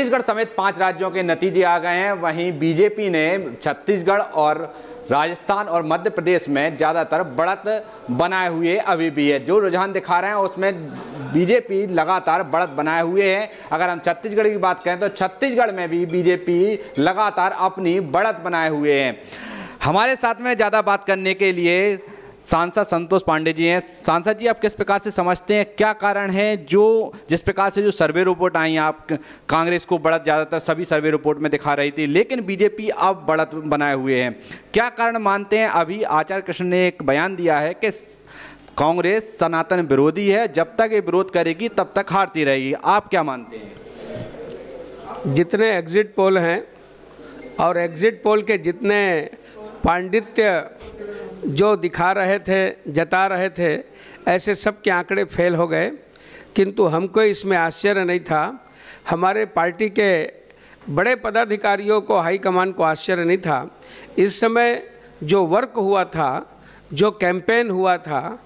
छत्तीसगढ़ समेत 5 राज्यों के नतीजे आ गए हैं। वहीं बीजेपी ने छत्तीसगढ़ और राजस्थान और मध्य प्रदेश में ज़्यादातर बढ़त बनाए हुए अभी भी है। जो रुझान दिखा रहे हैं उसमें बीजेपी लगातार बढ़त बनाए हुए है। अगर हम छत्तीसगढ़ की बात करें तो छत्तीसगढ़ में भी बीजेपी लगातार अपनी बढ़त बनाए हुए है। हमारे साथ में ज़्यादा बात करने के लिए सांसद संतोष पांडे जी हैं। सांसद जी, आप किस प्रकार से समझते हैं क्या कारण है जिस प्रकार से जो सर्वे रिपोर्ट आई हैं, आप कांग्रेस को बढ़त ज़्यादातर सभी सर्वे रिपोर्ट में दिखा रही थी, लेकिन बीजेपी अब बढ़त बनाए हुए हैं, क्या कारण मानते हैं? अभी आचार्य कृष्ण ने एक बयान दिया है कि कांग्रेस सनातन विरोधी है, जब तक ये विरोध करेगी तब तक हारती रहेगी। आप क्या मानते हैं? जितने एग्जिट पोल हैं और एग्जिट पोल के जितने पांडित्य जो दिखा रहे थे, जता रहे थे, ऐसे सब के आंकड़े फेल हो गए, किंतु हमको इसमें आश्चर्य नहीं था। हमारे पार्टी के बड़े पदाधिकारियों को, हाईकमान को आश्चर्य नहीं था। इस समय जो वर्क हुआ था, जो कैंपेन हुआ था,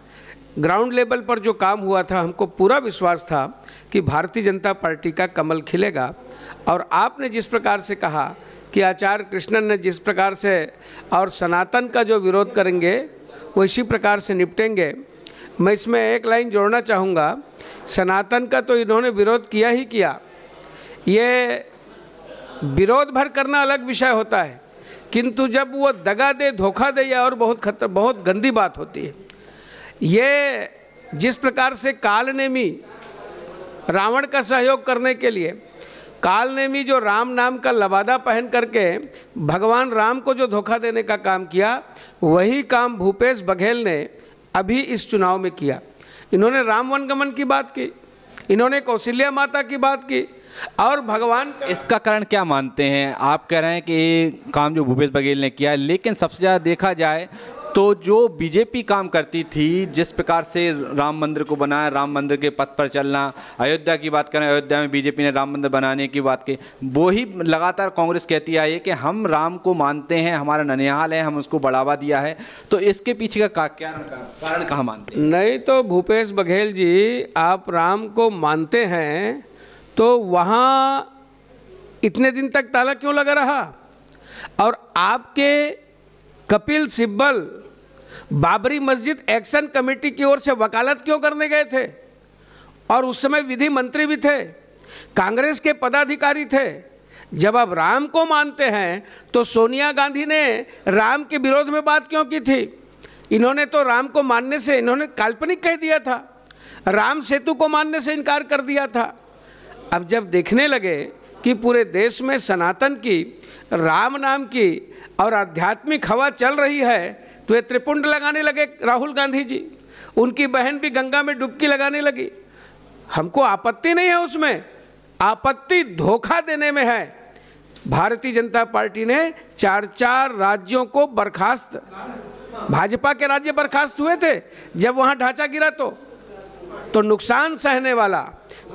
ग्राउंड लेवल पर जो काम हुआ था, हमको पूरा विश्वास था कि भारतीय जनता पार्टी का कमल खिलेगा। और आपने जिस प्रकार से कहा कि आचार्य कृष्णन ने जिस प्रकार से और सनातन का जो विरोध करेंगे वो इसी प्रकार से निपटेंगे, मैं इसमें एक लाइन जोड़ना चाहूँगा। सनातन का तो इन्होंने विरोध किया ही किया, ये विरोध भर करना अलग विषय होता है, किंतु जब वो दगा दे, धोखा दे, या और बहुत गंदी बात होती है। ये जिस प्रकार से कालनेमी, रावण का सहयोग करने के लिए कालनेमी जो राम नाम का लबादा पहन करके भगवान राम को जो धोखा देने का काम किया, वही काम भूपेश बघेल ने अभी इस चुनाव में किया। इन्होंने राम वनगमन की बात की, इन्होंने कौशल्या माता की बात की, और भगवान इसका कारण क्या मानते हैं? आप कह रहे हैं कि काम जो भूपेश बघेल ने किया, लेकिन सबसे ज़्यादा देखा जाए तो जो बीजेपी काम करती थी, जिस प्रकार से राम मंदिर को बनाया, राम मंदिर के पथ पर चलना, अयोध्या की बात करें, अयोध्या में बीजेपी ने राम मंदिर बनाने की बात की, वो ही लगातार कांग्रेस कहती आई है कि हम राम को मानते हैं, हमारा ननिहाल है, हम उसको बढ़ावा दिया है। तो इसके पीछे का क्या कारण कहाँ मानते हैं? नहीं तो भूपेश बघेल जी, आप राम को मानते हैं तो वहाँ इतने दिन तक ताला क्यों लगा रहा? और आपके कपिल सिब्बल बाबरी मस्जिद एक्शन कमेटी की ओर से वकालत क्यों करने गए थे? और उस समय विधि मंत्री भी थे, कांग्रेस के पदाधिकारी थे। जब आप राम को मानते हैं तो सोनिया गांधी ने राम के विरोध में बात क्यों की थी? इन्होंने तो राम को मानने से इन्होंने काल्पनिक कह दिया था, राम सेतु को मानने से इनकार कर दिया था। अब जब देखने लगे कि पूरे देश में सनातन की, राम नाम की और आध्यात्मिक हवा चल रही है, तो ये त्रिपुंड लगाने लगे राहुल गांधी जी। उनकी बहन भी गंगा में डुबकी लगाने लगी। हमको आपत्ति नहीं है उसमें, आपत्ति धोखा देने में है। भारतीय जनता पार्टी ने 4-4 राज्यों को बर्खास्त, भाजपा के राज्य बर्खास्त हुए थे जब वहाँ ढांचा गिरा, तो नुकसान सहने वाला,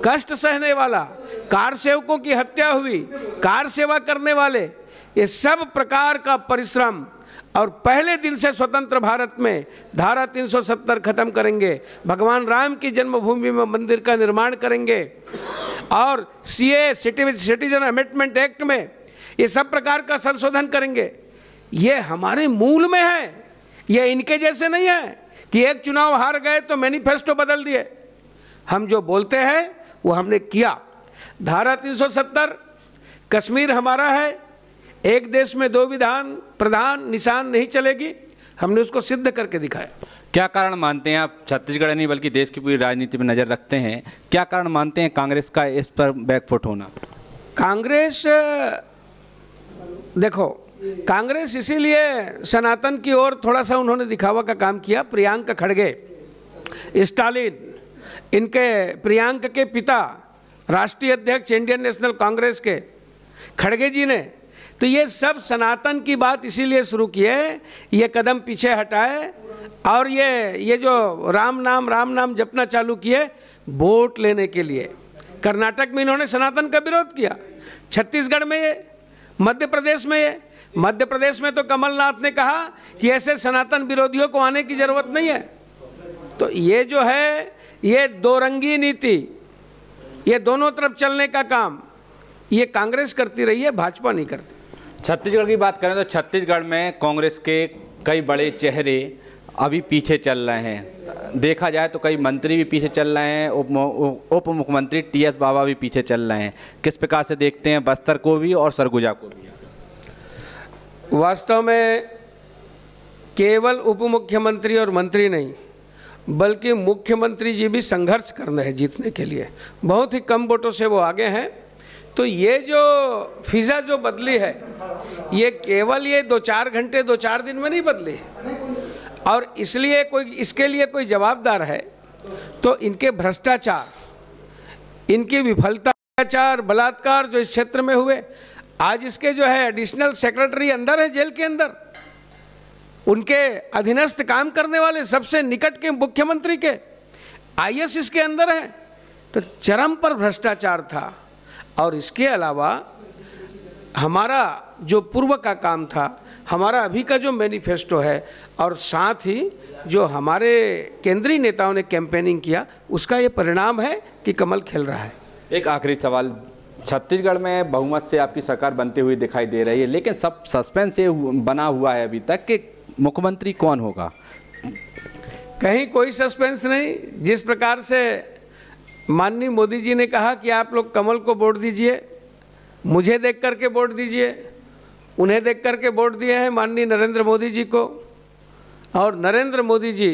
कष्ट सहने वाला, कार सेवकों की हत्या हुई, कार सेवा करने वाले, ये सब प्रकार का परिश्रम। और पहले दिन से स्वतंत्र भारत में धारा 370 खत्म करेंगे, भगवान राम की जन्मभूमि में मंदिर का निर्माण करेंगे, और सीए सिटीजन अमेंडमेंट एक्ट में ये सब प्रकार का संशोधन करेंगे। ये हमारे मूल में है, ये इनके जैसे नहीं है कि एक चुनाव हार गए तो मैनिफेस्टो बदल दिए। हम जो बोलते हैं वो हमने किया। धारा 370, कश्मीर हमारा है, एक देश में 2 विधान प्रधान निशान नहीं चलेगी, हमने उसको सिद्ध करके दिखाया। क्या कारण मानते हैं आप, छत्तीसगढ़ नहीं बल्कि देश की पूरी राजनीति में नज़र रखते हैं, क्या कारण मानते हैं कांग्रेस का इस पर बैकफुट होना? कांग्रेस देखो, कांग्रेस इसीलिए सनातन की ओर थोड़ा सा उन्होंने दिखावा का काम किया। प्रियांक खड़गे, स्टालिन, इनके प्रियांक के पिता राष्ट्रीय अध्यक्ष इंडियन नेशनल कांग्रेस के खड़गे जी ने तो ये सब सनातन की बात इसीलिए शुरू किए, ये कदम पीछे हटाए, और ये जो राम नाम जपना चालू किए वोट लेने के लिए। कर्नाटक में इन्होंने सनातन का विरोध किया, छत्तीसगढ़ में ये, मध्य प्रदेश में तो कमलनाथ ने कहा कि ऐसे सनातन विरोधियों को आने की ज़रूरत नहीं है। तो ये जो है, ये दो रंगी नीति, ये दोनों तरफ चलने का काम, ये कांग्रेस करती रही है, भाजपा नहीं करती। छत्तीसगढ़ की बात करें तो छत्तीसगढ़ में कांग्रेस के कई बड़े चेहरे अभी पीछे चल रहे हैं। देखा जाए तो कई मंत्री भी पीछे चल रहे हैं, उप मुख्यमंत्री टी.एस. बाबा भी पीछे चल रहे हैं। किस प्रकार से देखते हैं बस्तर को भी और सरगुजा को भी? वास्तव में केवल उप मुख्यमंत्री और मंत्री नहीं बल्कि मुख्यमंत्री जी भी संघर्ष कर रहे हैं जीतने के लिए, बहुत ही कम वोटों से वो आगे हैं। तो ये जो फिजा जो बदली है ये केवल ये दो चार घंटे दो चार दिन में नहीं बदली है, और इसलिए कोई इसके लिए कोई जवाबदार है तो इनके भ्रष्टाचार, इनकी विफलता, बलात्कार जो इस क्षेत्र में हुए, आज इसके जो है एडिशनल सेक्रेटरी अंदर है जेल के अंदर, उनके अधीनस्थ काम करने वाले सबसे निकट के मुख्यमंत्री के आईएएस इसके अंदर हैं। तो चरम पर भ्रष्टाचार था। और इसके अलावा हमारा जो पूर्व का काम था, हमारा अभी का जो मैनिफेस्टो है, और साथ ही जो हमारे केंद्रीय नेताओं ने कैंपेनिंग किया, उसका ये परिणाम है कि कमल खिल रहा है। एक आखिरी सवाल, छत्तीसगढ़ में बहुमत से आपकी सरकार बनते हुए दिखाई दे रही है, लेकिन सब सस्पेंस ये बना हुआ है अभी तक कि मुख्यमंत्री कौन होगा? कहीं कोई सस्पेंस नहीं। जिस प्रकार से माननीय मोदी जी ने कहा कि आप लोग कमल को वोट दीजिए, मुझे देख करके वोट दीजिए, उन्हें देख करके वोट दिए हैं माननीय नरेंद्र मोदी जी को। और नरेंद्र मोदी जी,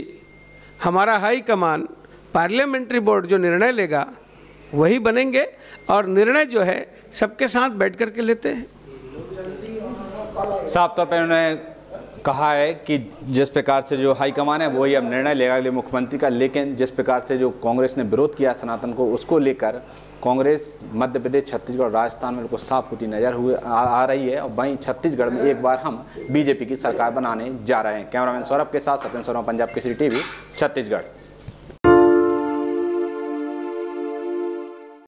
हमारा हाई कमान, पार्लियामेंट्री बोर्ड जो निर्णय लेगा वही बनेंगे, और निर्णय जो है सबके साथ बैठ करके लेते हैं। साफ तौर पर उन्होंने कहा है कि जिस प्रकार से जो हाईकमान है वही अब निर्णय लेगा अगले मुख्यमंत्री का। लेकिन जिस प्रकार से जो कांग्रेस ने विरोध किया सनातन को, उसको लेकर कांग्रेस मध्य प्रदेश, छत्तीसगढ़, राजस्थान में उनको साफ होती नजर आ रही है। और वहीं छत्तीसगढ़ में एक बार हम बीजेपी की सरकार बनाने जा रहे हैं। कैमरामैन सौरभ के साथ सत्यन शर्मा, पंजाब केसरी टीवी, छत्तीसगढ़।